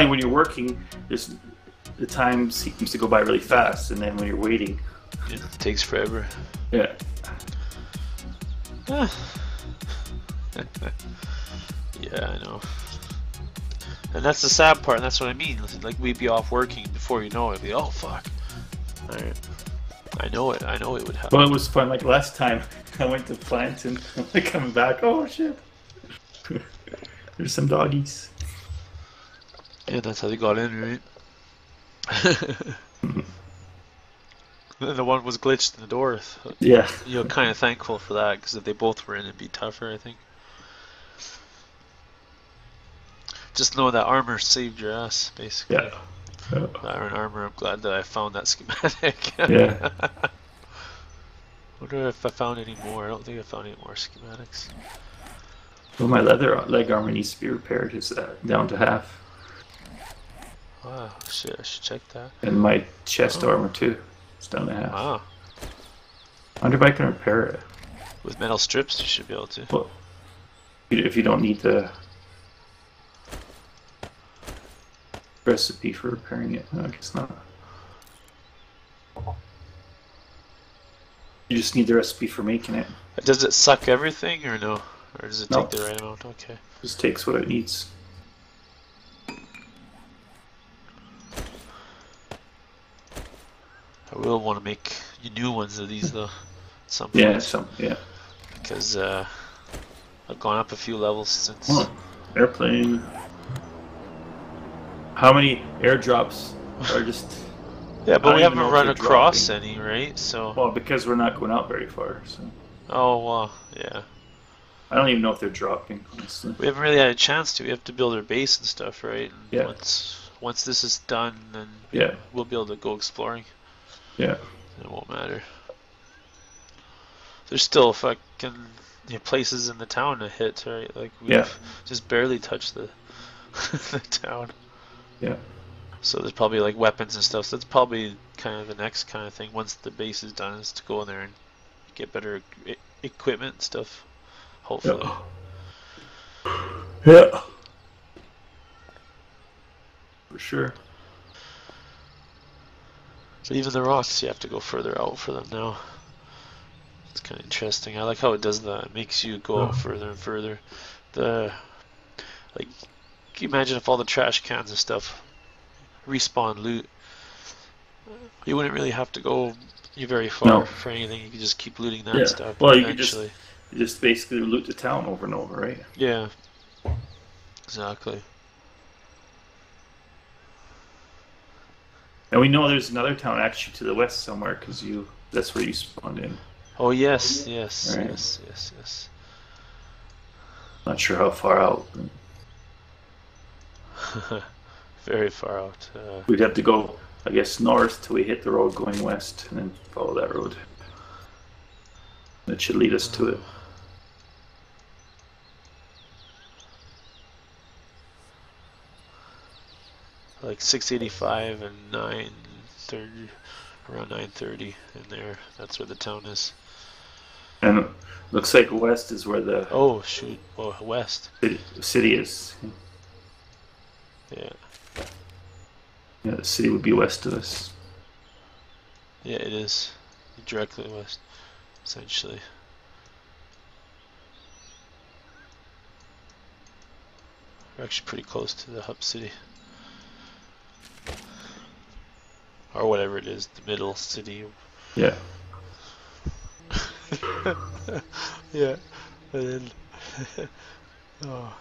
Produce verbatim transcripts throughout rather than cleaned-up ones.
funny, when you're working, there's the time seems to go by really fast, and then when you're waiting, it takes forever. Yeah. Yeah, I know. And that's the sad part, and that's what I mean. Like, we'd be off working before you know it, it'd be, oh fuck. Alright. I know it, I know it would happen. Well, it was fun, like last time I went to plant and I'm like coming back, oh shit. There's some doggies. Yeah, that's how they got in, right? Mm-hmm. And the one was glitched in the door. Yeah. You're kind of thankful for that, because if they both were in, it'd be tougher, I think. Just know that armor saved your ass, basically. Yeah. Oh. That iron armor, I'm glad that I found that schematic. Yeah. Wonder if I found any more. I don't think I found any more schematics. Well, my leather leg armor needs to be repaired. It's uh, down to half. Wow, shit, I should check that. And my chest oh. armor, too. It's down to half. Wow. I wonder if I can repair it. With metal strips, you should be able to. Well, if you don't need the recipe for repairing it, no, I guess not. You just need the recipe for making it. Does it suck everything, or no? Or does it no. take the right amount? Okay. It just takes what it needs. I will want to make new ones of these though. Some yeah, point. some yeah. Because uh, I've gone up a few levels since. Oh, airplane. How many airdrops are just? Yeah, but we haven't run across dropping. any, right? So. Well, because we're not going out very far. So. Oh well, yeah. I don't even know if they're dropping. Honestly. We haven't really had a chance to. We have to build our base and stuff, right? And yeah. Once once this is done, then yeah, we'll be able to go exploring. Yeah. It won't matter. There's still fucking you know, places in the town to hit, right? Like we've yeah. just barely touched the the town. Yeah. So there's probably like weapons and stuff. So that's probably kind of the next kind of thing once the base is done, is to go in there and get better e equipment and stuff. Hopefully. Yeah. yeah. For sure. But even the rocks, you have to go further out for them now. It's kind of interesting. I like how it does that. It makes you go out further and further. The like, can you imagine if all the trash cans and stuff respawn loot? You wouldn't really have to go very far no. for anything. You could just keep looting that yeah. stuff. Well, you could just, just basically loot the town over and over, right? Yeah. Exactly. And we know there's another town actually to the west somewhere, because you that's where you spawned in. Oh yes, yes, right. yes, yes, yes. Not sure how far out. Very far out. Uh, We'd have to go, I guess, north till we hit the road going west, and then follow that road. That should lead us to it. Like six eighty-five and nine thirty, around nine thirty in there. That's where the town is. And looks like west is where the oh shoot, oh west city, city is. Yeah. Yeah, the city would be west of us. Yeah, it is directly west, essentially. We're actually pretty close to the hub city. Or whatever it is, the middle city. Yeah. yeah. And then, oh.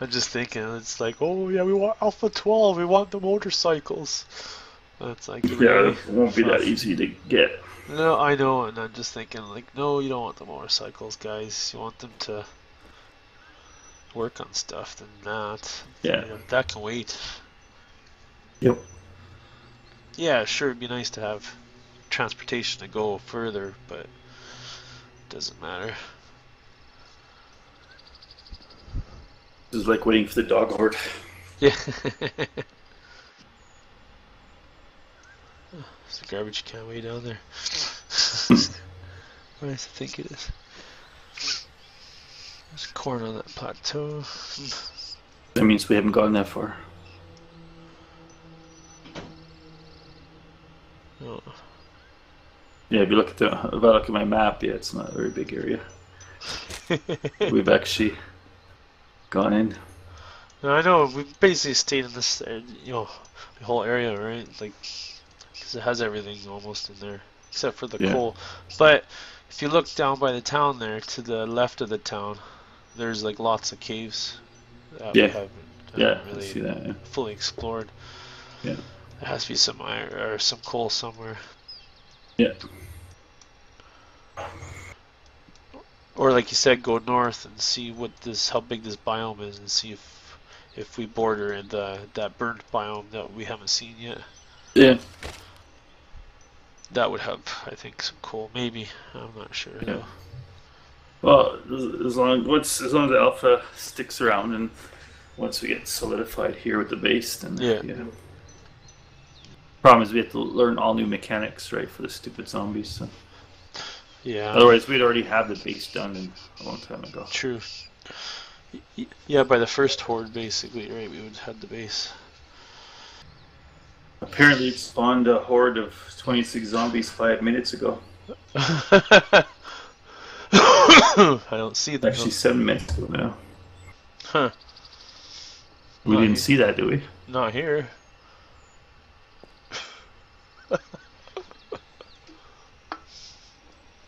I'm just thinking, it's like, oh yeah, we want Alpha twelve, we want the motorcycles. That's like, yeah, it won't be that easy to get. No, I know, and I'm just thinking, like, no, you don't want the motorcycles, guys. You want them to work on stuff, than that. Yeah. You know, that can wait. Yep. Yeah, sure, it'd be nice to have transportation to go further, but it doesn't matter. This is like waiting for the dog horde. Yeah. Oh, there's a garbage can way down there. What do I think it is? There's corn on that plateau. That means we haven't gone that far. Oh. Yeah, if you look at the, if I look at my map, yeah, it's not a very big area. We've actually gone in. No, I know, we've basically stayed in this, you know, the whole area, right? Like, because it has everything almost in there, except for the yeah. coal. But if you look down by the town there, to the left of the town, there's like lots of caves. That yeah, we haven't, yeah, really see that, yeah. fully explored. Yeah, there has to be some iron or some coal somewhere. Yeah. Or like you said, go north and see what this, how big this biome is, and see if if we border in the that burnt biome that we haven't seen yet. Yeah. That would have, I think, some coal. Maybe, I'm not sure. Yeah. Though. Well, as long once as long as the alpha sticks around, and once we get solidified here with the base, then yeah. yeah. Problem is we have to learn all new mechanics, right, for the stupid zombies. So. Yeah. Otherwise, we'd already have the base done a long time ago. True. Yeah, by the first horde, basically, right? We would have had the base. Apparently, it spawned a horde of twenty-six zombies five minutes ago. I don't see that. Actually, seven minutes ago now. Huh. We Not didn't here. see that, did we? Not here.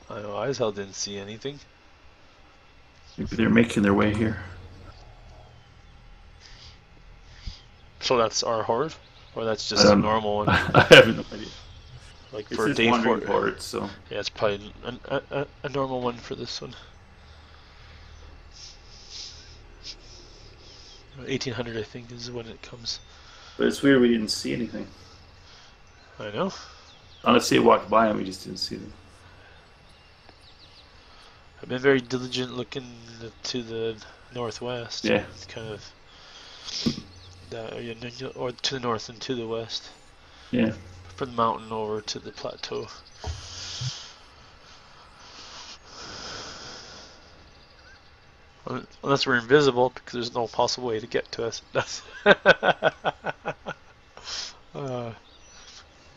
I know, I as hell didn't see anything. Maybe they're making their way here. So that's our horde? Or that's just a normal one? I have no idea. Like for a day for it, so yeah, it's probably an, a, a, a normal one for this one. eighteen hundred, I think, is when it comes. But it's weird we didn't see anything. I know. Unless they walked by and we just didn't see them. I've been very diligent looking to the northwest. Yeah. Kind of. That, or to the north and to the west. Yeah. From the mountain over to the plateau. Unless we're invisible, because there's no possible way to get to us. uh,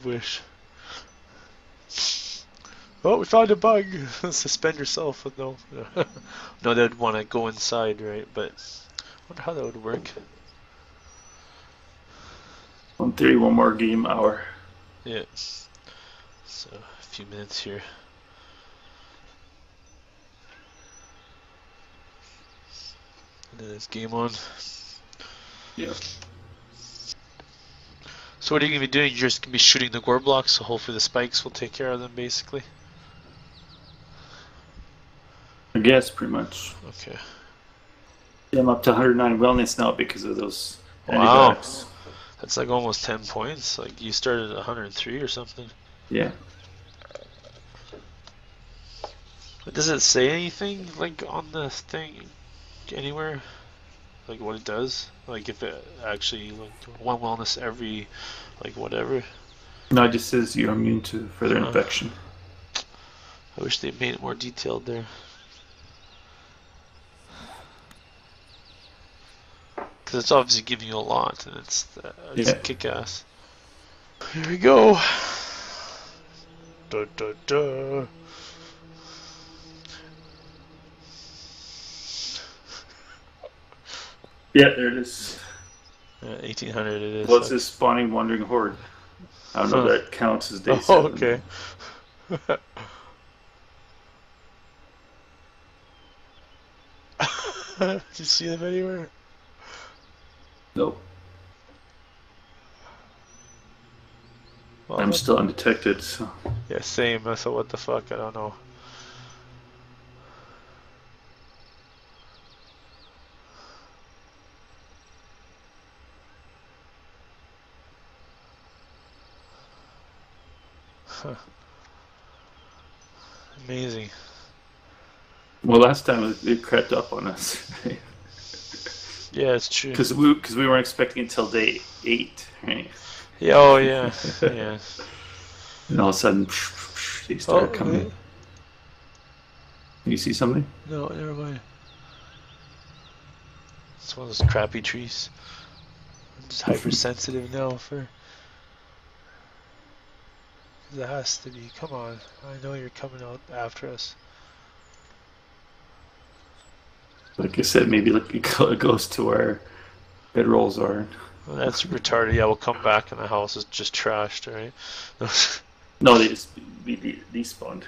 wish. Oh, we found a bug! Suspend yourself with no. No, they'd want to go inside, right? But I wonder how that would work. One theory, one more game hour. Yeah. So, a few minutes here. And then it's game on. Yeah. So what are you going to be doing? You're just going to be shooting the gore blocks, so hopefully the spikes will take care of them, basically? I guess, pretty much. Okay. Yeah, I'm up to one hundred nine wellness now because of those antibiotics. Wow. That's like almost ten points. Like you started at one hundred three or something. Yeah. But does it say anything like on the thing anywhere? Like what it does? Like if it actually like one wellness every like whatever? No, it just says you're immune to further uh, infection. I wish they made it more detailed there. It's obviously giving you a lot, and it's, uh, it's yeah. kick ass. Here we go. Da, da, da. Yeah, there it is. Uh, eighteen hundred, it is. What's well, this spawning wandering horde? I don't know huh. if that counts as day seven. Oh, okay. Did you see them anywhere? Nope. Well, I'm still undetected, so. Yeah, same, so what the fuck, I don't know. Huh. Amazing. Well, last time it crept up on us. Yeah, it's true. Because we, cause we weren't expecting it until day eight, right? Yeah, oh, yeah. yeah. And all of a sudden, they started oh, coming. Wait. You see something? No, never mind. It's one of those crappy trees. I'm just hypersensitive now for... It has to be. Come on. I know you're coming out after us. Like I said, maybe like it goes to where it rolls are. Well, that's retarded. Yeah, we'll come back and the house is just trashed, alright? No, they just they, they, they spawned.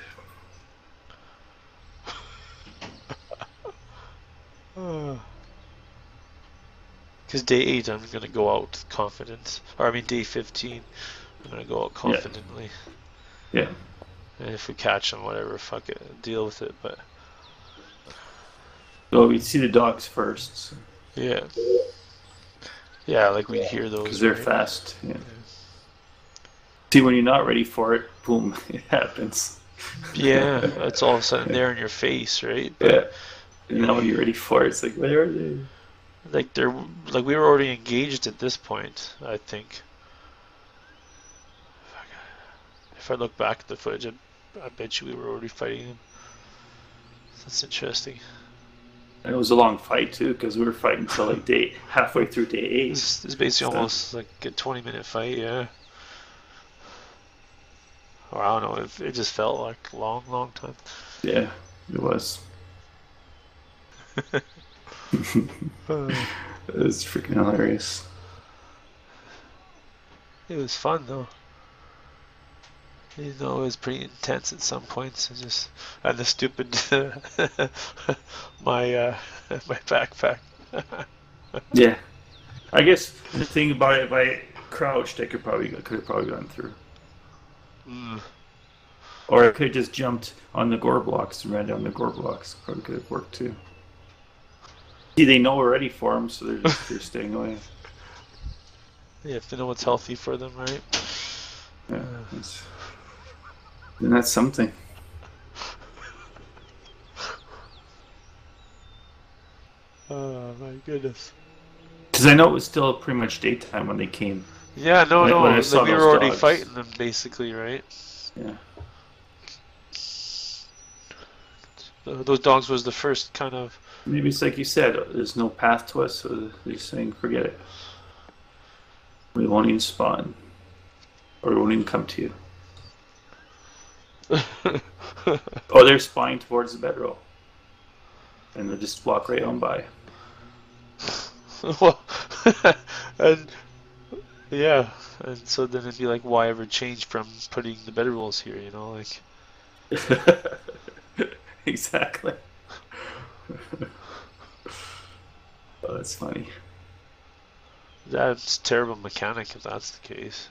Because day eight, I'm gonna go out with confidence. Or I mean, day fifteen, I'm gonna go out confidently. Yeah. yeah. And if we catch them, whatever, fuck it, deal with it. But. Well, we'd see the dogs first. So. Yeah. Yeah, like we'd hear those. Because they're right? fast. Yeah. yeah. See, when you're not ready for it, boom, it happens. Yeah, it's all of a sudden there in your face, right? But, yeah. And now when you're ready for it, it's like, where are they? Like they're like we were already engaged at this point, I think. If I look back at the footage, I, I bet you we were already fighting them. That's interesting. And it was a long fight too, because we were fighting until like day halfway through day eight. This is basically so. Almost like a twenty-minute fight, yeah. Or I don't know, it, it just felt like a long, long time. Yeah, it was. It was freaking hilarious. It was fun though. You know, it was pretty intense at some points. It just and the stupid my uh, my backpack. Yeah, I guess the thing about it, if I crouched, I could probably could have probably gotten through. Mm. Or I could have just jumped on the gore blocks and ran down the gore blocks. Probably could have worked too. See, they know we're ready for them, so they're just they're staying away. Yeah, if they know what's healthy for them, right? Yeah, that's, then that's something. Oh my goodness! Because I know it was still pretty much daytime when they came. Yeah, no, when, no, when I saw we were already dogs. Fighting them, basically, right? Yeah. Those dogs was the first kind of. Maybe it's like you said, there's no path to us, so they're saying, forget it. We won't even spawn. Or we won't even come to you. Oh, they're spawning towards the bedroll. And they'll just walk right on by. Well, and, yeah, and so then it'd be like, why ever change from putting the bedrolls here, you know? Like. Exactly. Oh, that's funny. That's terrible mechanic if that's the case.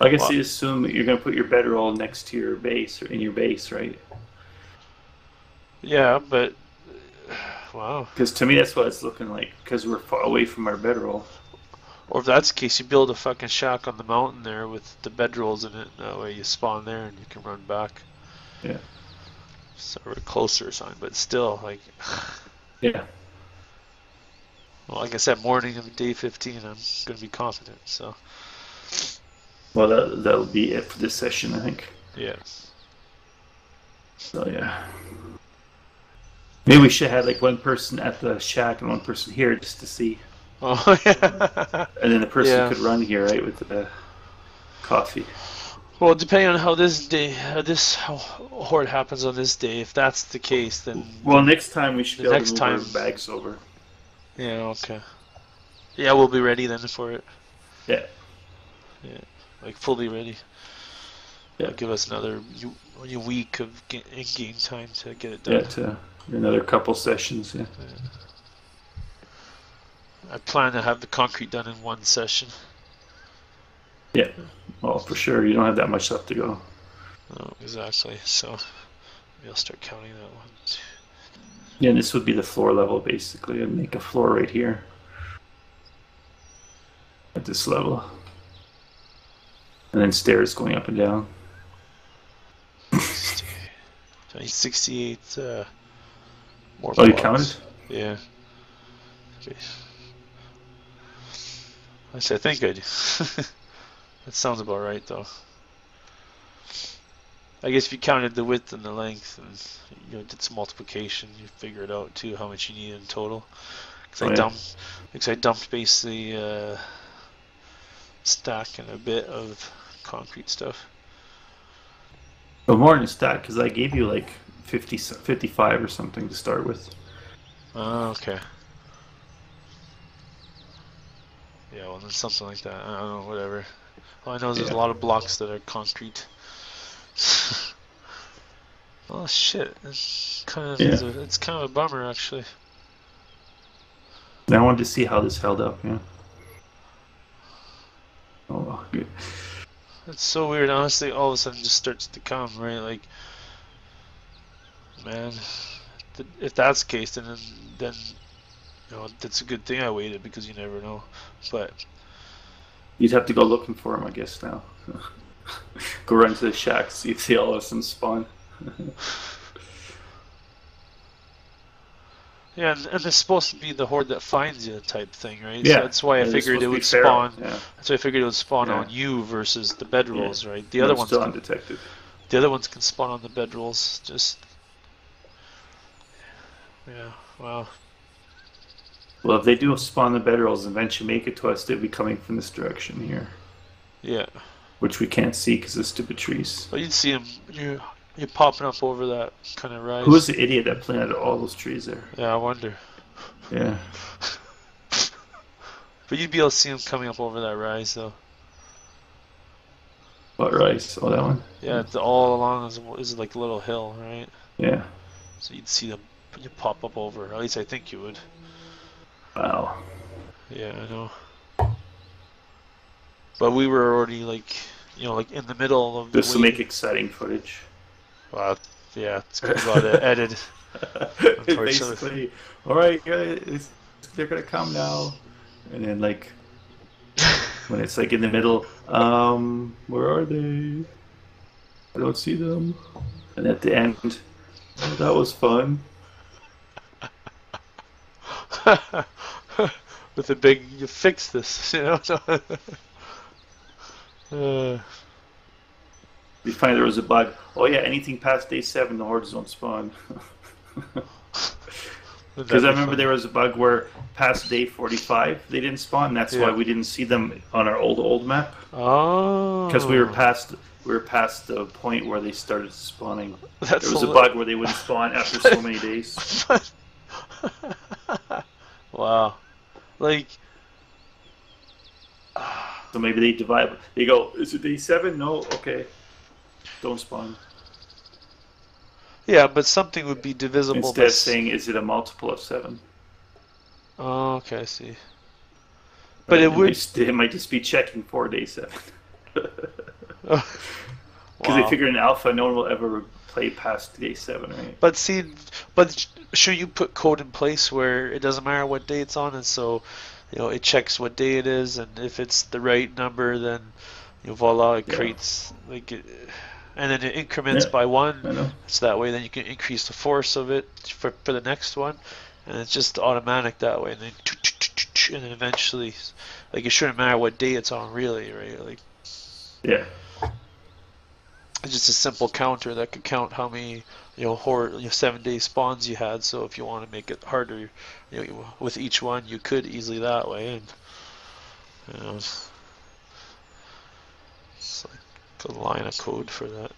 I guess you assume that you're going to put your bedroll next to your base or in your base, right? Yeah, but wow. Because to me, that's what it's looking like. Because we're far away from our bedroll. Or if that's the case, you build a fucking shack on the mountain there with the bedrolls in it. That way, you spawn there and you can run back. Yeah. So we're closer or something, but still, like, yeah. Well, like I said, morning of day fifteen, I'm gonna be confident. So, well, that that'll be it for this session, I think. Yeah. So yeah, maybe we should have like one person at the shack and one person here just to see. Oh yeah. And then the person yeah. could run here, right, with the coffee. Well, depending on how this day, how this how horde happens on this day, if that's the case, then well, next time we should be able to move our bags over. Yeah. Okay. Yeah, we'll be ready then for it. Yeah. Yeah. Like fully ready. Yeah. That'll give us another week of in-game time to get it done. Yeah. To another couple sessions. Yeah. yeah. I plan to have the concrete done in one session. Yeah, well, for sure. You don't have that much left to go. No, exactly. So we'll start counting that one. Yeah, and this would be the floor level, basically. I'd make a floor right here at this level. And then stairs going up and down. sixty-eight uh, more blocks. Oh, you counted? Yeah. Okay. I said, thank you. That sounds about right, though. I guess if you counted the width and the length and you know, did some multiplication, you figure it out too how much you need in total. Because oh, I yeah. dumped, because I dumped basically uh, stack and a bit of concrete stuff. But more than a stack, because I gave you like fifty, fifty-five or something to start with. Oh, okay. Yeah, well, then something like that. I don't know, whatever. All I know is yeah. there's a lot of blocks that are concrete. Oh shit! It's kind of yeah. a, it's kind of a bummer, actually. I wanted to see how this held up. Yeah. Oh, good. It's so weird. Honestly, all of a sudden, it just starts to come right. Like, man, th if that's the case, then then you know that's a good thing I waited, because you never know. But you'd have to go looking for them, I guess, now. Go run to the shacks, see if they all have some spawn. Yeah, and, and it's supposed to be the horde that finds you type thing, right? Yeah. So that's why yeah, I figured it would spawn. Yeah. That's why I figured it would spawn yeah. on you versus the bedrolls, yeah. right? The They're other ones still undetected. The other ones can spawn on the bedrolls. Just yeah, wow. Well, if they do spawn the bedrolls, eventually make it to us, they'll be coming from this direction here. Yeah. Which we can't see because of stupid trees. Well, you'd see them. You. You're popping up over that kind of rise. Who's the idiot that planted all those trees there? Yeah, I wonder. Yeah. But you'd be able to see them coming up over that rise, though. What rise? Oh, that one? Yeah, it's all along is, is like a little hill, right? Yeah. So you'd see them you pop up over. At least I think you would. Wow. Yeah, I know. But we were already, like, you know, like in the middle of the This will make exciting footage. Wow, yeah, it's going to go to edit. Basically, alright guys, they're going to come now. And then like, when it's like in the middle, um, where are they? I don't see them. And at the end, oh, that was fun. With a big, you fix this, you know? uh... We find there was a bug. Oh yeah, anything past day seven, the hordes don't spawn. Because I remember there was a bug where past day forty-five, they didn't spawn. That's yeah. why we didn't see them on our old old map. Oh. Because we were past we were past the point where they started spawning. That's there was a, a bug where they wouldn't spawn after so many days. Wow. Like. So maybe they divide. They go. Is it day seven? No. Okay. Don't spawn. Yeah, but something would be divisible. Instead of saying, is it a multiple of seven? Oh, okay, I see. But right, it, it would... Might, it might just be checking for day seven. Because oh. Wow. They figure in alpha, no one will ever play past day seven, right? But see, but sure, you put code in place where it doesn't matter what day it's on, and so, you know, it checks what day it is, and if it's the right number, then, you know, voila, it yeah. creates... like. It, And then it increments yeah, by one, so that way then you can increase the force of it for, for the next one, and it's just automatic that way. And then, and then eventually, like, it shouldn't matter what day it's on, really, right? Like, yeah, it's just a simple counter that could count how many, you know, horde, you know, seven-day spawns you had. So if you want to make it harder, you know, with each one, you could easily that way. And you know, it's, it's like. A line of code for that.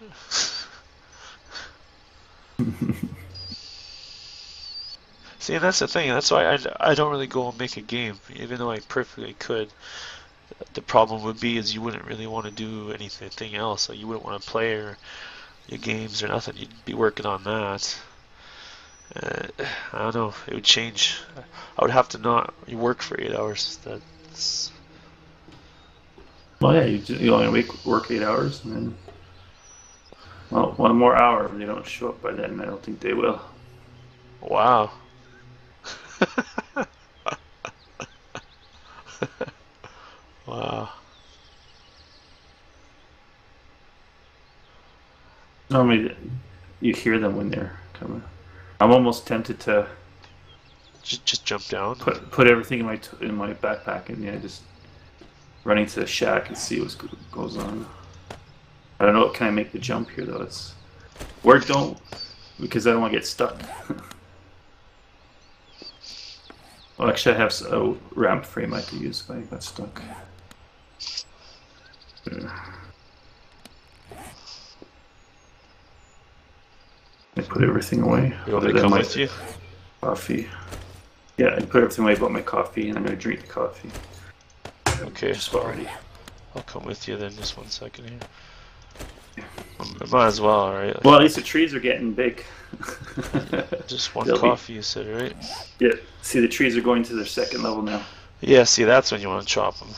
See, that's the thing. That's why I, I don't really go and make a game, even though I perfectly could. The problem would be is you wouldn't really want to do anything else. So you wouldn't want to play or your games or nothing. You'd be working on that. Uh, I don't know. It would change. I would have to not work for eight hours. That's... Well, yeah, you, just, you only work eight hours, and then, well, one more hour, and they don't show up by then. I don't think they will. Wow. Wow. Normally, you hear them when they're coming. I'm almost tempted to just just jump down, put put everything in my t in my backpack, and yeah, just. Running to the shack and see what goes on. I don't know. Can I make the jump here though? It's or don't because I don't want to get stuck. Oh, actually I have a ramp frame I could use if I got stuck. I put everything away. You want me to come with you? Coffee. Yeah, I put everything away but my coffee, and I'm going to drink the coffee. Okay. Just about ready. I'll come with you then, just one second here. Yeah. I might as well, right? Like, well, at least the trees are getting big. Just one coffee, be... you said, right? Yeah. See, the trees are going to their second level now. Yeah, see, that's when you want to chop them.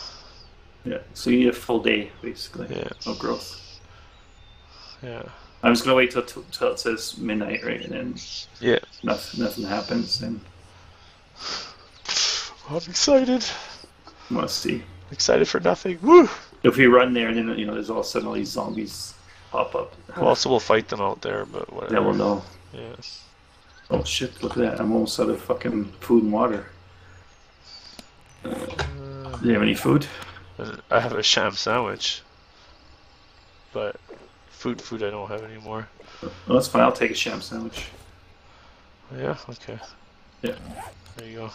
Yeah, so you need a full day, basically. Yeah. No growth. Yeah. I'm just going to wait till, till, till it says midnight, right? And then yeah. nothing, nothing happens. And... Well, I'm excited. Must see. Excited for nothing. Woo! If we run there, and then, you know, there's all of a sudden all these zombies pop up. Well, also we'll fight them out there, but whatever. Yeah, we'll know. Yeah. Oh shit, look at that. I'm almost out of fucking food and water. Uh, uh, do you have any food? I have a sham sandwich. But food, food I don't have anymore. Well, that's fine. I'll take a sham sandwich. Yeah? Okay. Yeah. There you go.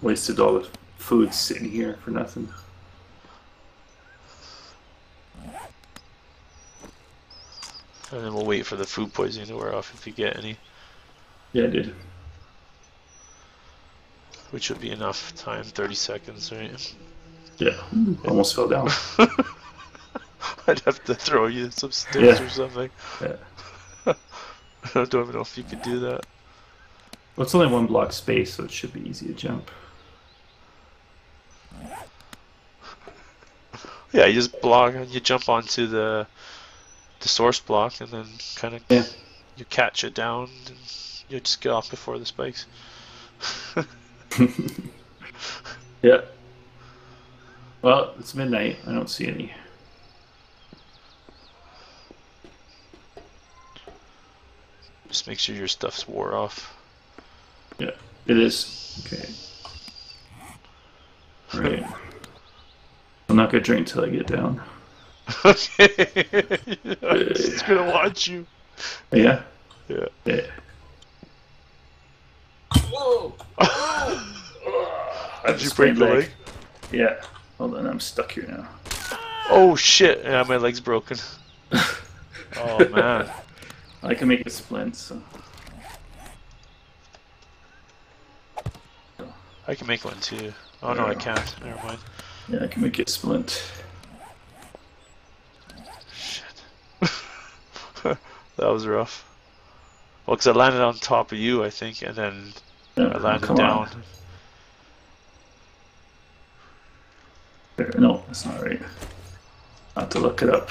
Wasted all the food sitting here for nothing. And then we'll wait for the food poisoning to wear off if you get any. Yeah, I did. Which would be enough time, thirty seconds, right? Yeah, yeah. Almost fell down. I'd have to throw you some sticks yeah. or something. Yeah. I don't even know if you could do that. Well, it's only one block space, so it should be easy to jump. Yeah, you just block, you jump onto the the source block, and then kind of yeah. you catch it down, and you just get off before the spikes. Yeah. Well, it's midnight. I don't see any. Just make sure your stuff's wore off. Yeah, it is. Okay. All right. I'm not gonna drink till I get down. Okay. Yeah, I'm just gonna watch you. Yeah. Yeah. Yeah. Whoa! How'd I'm you break the leg? Yeah. Hold on, I'm stuck here now. Oh shit! Yeah, my leg's broken. Oh man. I can make a splint, so. I can make one too. Oh no, I can't. Never mind. Yeah, I can make it splint. Shit. That was rough. Well, because I landed on top of you, I think, and then yeah, I landed down. On. There, no, that's not right. I'll have to look it up.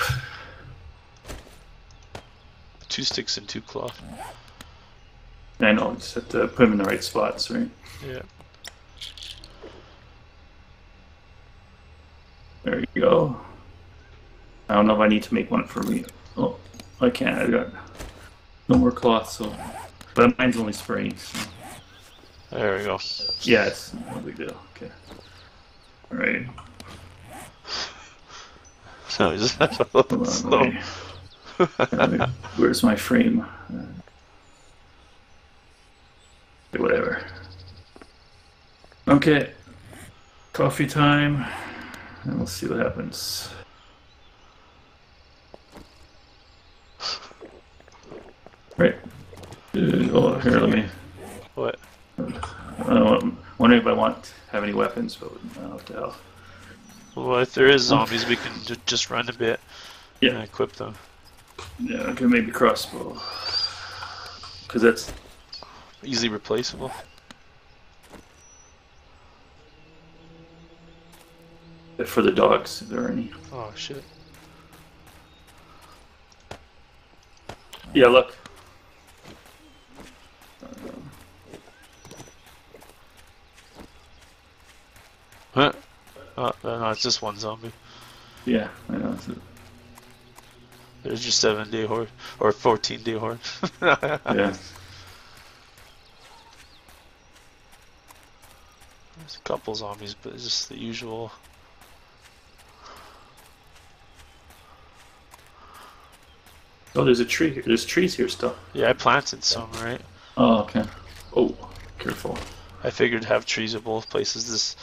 Two sticks and two cloth. I know, just have to put them in the right spots, right? Yeah. There you go. I don't know if I need to make one for me. Oh, I can't. I got no more cloth, so. But mine's only spraying. So. There we go. Yeah, it's no big deal. Okay. All right. So you just have to look slow. uh, where's my frame? Uh, whatever. Okay. Coffee time. And we'll see what happens. Right. Uh, oh, here, let me. What? I'm wondering if I want to have any weapons, but I don't know what the hell. Well, if there is zombies, we can ju just run a bit yeah. and equip them. Yeah, okay, maybe crossbow. Because that's easily replaceable. For the dogs, if there are any. Oh shit. Yeah, look. Um, huh? Oh, no, it's just one zombie. Yeah, I know. That's it. There's your seven day horde, or fourteen day horde. Yeah. There's a couple zombies, but it's just the usual. Oh, there's a tree here. There's trees here still. Yeah, I planted some, right? Oh, okay. Oh, careful. I figured have trees at both places. This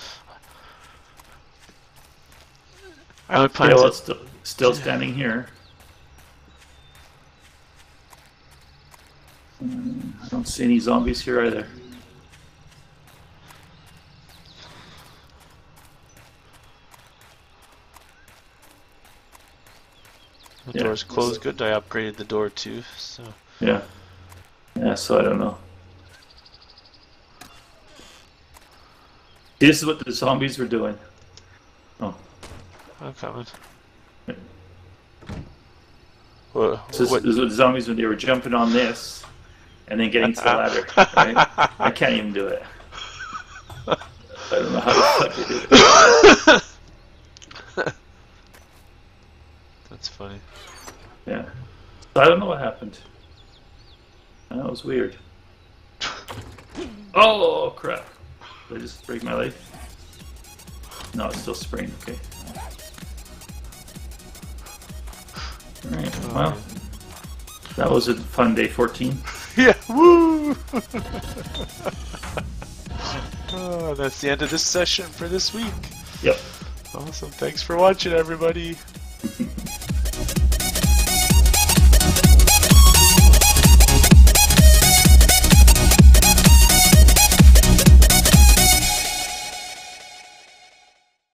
I would plan to... still, still standing here. I don't see any zombies here either. The yeah, door's closed. Good, I upgraded the door too. So yeah, yeah. So I don't know. This is what the zombies were doing. Oh, I'm coming. Yeah. Well, so this is what the zombies when they were jumping on this and then getting to the ladder. Right? I can't even do it. I don't know how to do it. That's funny. Yeah. I don't know what happened. That was weird. Oh, crap. Did I just break my leg? No, it's still sprained. Okay. Alright, well. That was a fun day fourteen. Yeah, woo! Oh, that's the end of this session for this week. Yep. Awesome. Thanks for watching, everybody.